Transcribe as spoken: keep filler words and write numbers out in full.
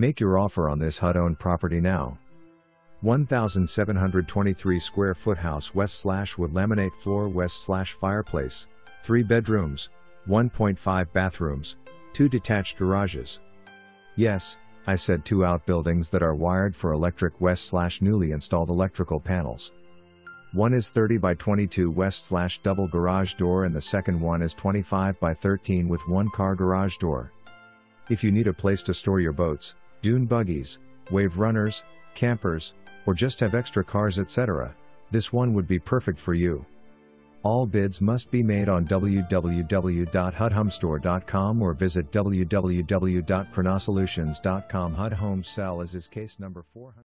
Make your offer on this H U D-owned property now. one thousand seven hundred twenty-three square foot house west slash wood laminate floor west slash fireplace, three bedrooms, one point five bathrooms, two detached garages. Yes, I said two outbuildings that are wired for electric west slash newly installed electrical panels. One is thirty by twenty-two west slash double garage door and the second one is twenty-five by thirteen with one car garage door. If you need a place to store your boats, dune buggies, wave runners, campers, or just have extra cars et cetera, this one would be perfect for you. All bids must be made on w w w dot hud home store dot com or visit w w w dot chronossolutions dot com. H U D Home Sell is his case number four hundred.